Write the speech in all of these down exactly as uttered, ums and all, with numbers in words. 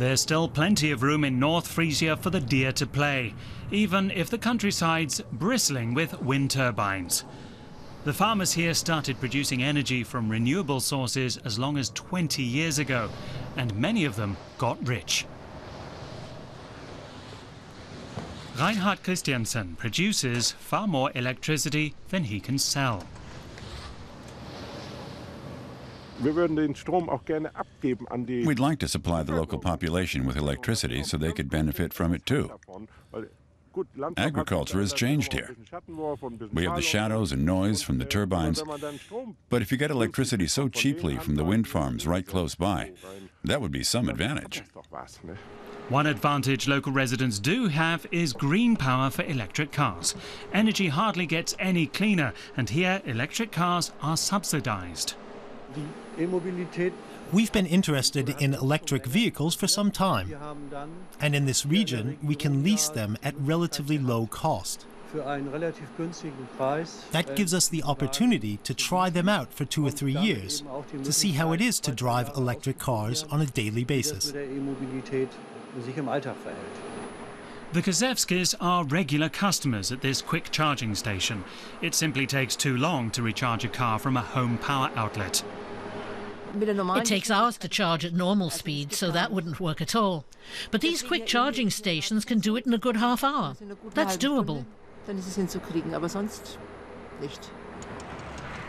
There's still plenty of room in North Frisia for the deer to play, even if the countryside's bristling with wind turbines. The farmers here started producing energy from renewable sources as long as twenty years ago, and many of them got rich. Reinhard Christiansen produces far more electricity than he can sell. We'd like to supply the local population with electricity so they could benefit from it too. Agriculture has changed here. We have the shadows and noise from the turbines, but if you get electricity so cheaply from the wind farms right close by, that would be some advantage. One advantage local residents do have is green power for electric cars. Energy hardly gets any cleaner, and here electric cars are subsidized. We've been interested in electric vehicles for some time, and in this region we can lease them at relatively low cost. That gives us the opportunity to try them out for two or three years, to see how it is to drive electric cars on a daily basis. The Kazewskis are regular customers at this quick charging station. It simply takes too long to recharge a car from a home power outlet. It takes hours to charge at normal speed, so that wouldn't work at all. But these quick charging stations can do it in a good half hour. That's doable.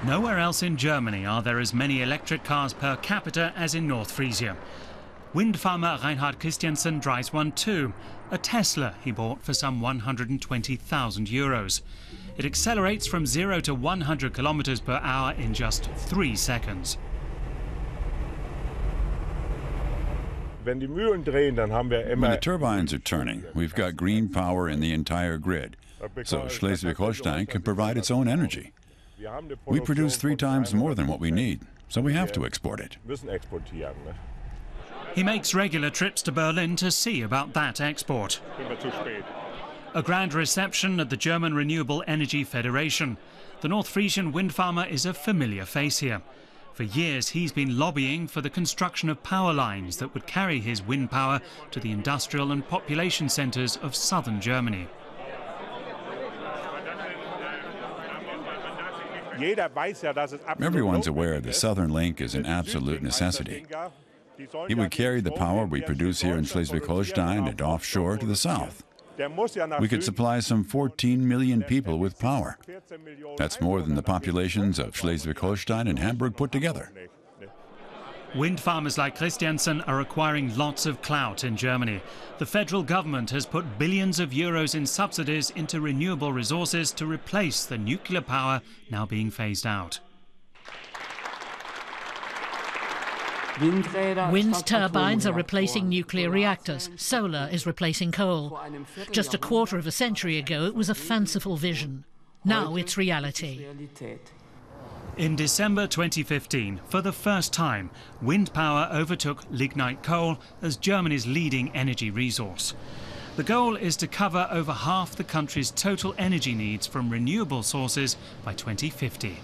Nowhere else in Germany are there as many electric cars per capita as in North Frisia. Wind farmer Reinhard Christiansen drives one too, a Tesla he bought for some one hundred twenty thousand euros. It accelerates from zero to one hundred kilometers per hour in just three seconds. When the turbines are turning, we've got green power in the entire grid, so Schleswig-Holstein can provide its own energy. We produce three times more than what we need, so we have to export it. He makes regular trips to Berlin to see about that export. A grand reception at the German Renewable Energy Federation. The North Frisian wind farmer is a familiar face here. For years he's been lobbying for the construction of power lines that would carry his wind power to the industrial and population centres of southern Germany. Everyone's aware the southern link is an absolute necessity. It would carry the power we produce here in Schleswig-Holstein and offshore to the south. We could supply some fourteen million people with power. That's more than the populations of Schleswig-Holstein and Hamburg put together. Wind farmers like Christiansen are acquiring lots of clout in Germany. The federal government has put billions of euros in subsidies into renewable resources to replace the nuclear power now being phased out. Wind turbines are replacing nuclear reactors. Solar is replacing coal. Just a quarter of a century ago, it was a fanciful vision. Now it's reality. In December twenty fifteen, for the first time, wind power overtook lignite coal as Germany's leading energy resource. The goal is to cover over half the country's total energy needs from renewable sources by twenty fifty.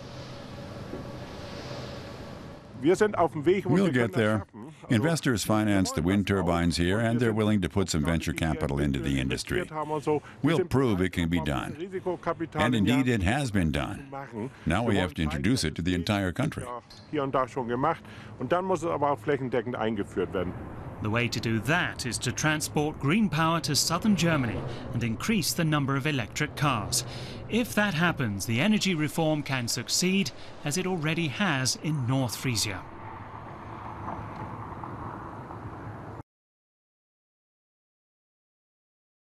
We'll get there. Investors finance the wind turbines here, and they're willing to put some venture capital into the industry. We'll prove it can be done. And indeed, it has been done. Now we have to introduce it to the entire country. The way to do that is to transport green power to southern Germany and increase the number of electric cars. If that happens, the energy reform can succeed, as it already has in North Frisia.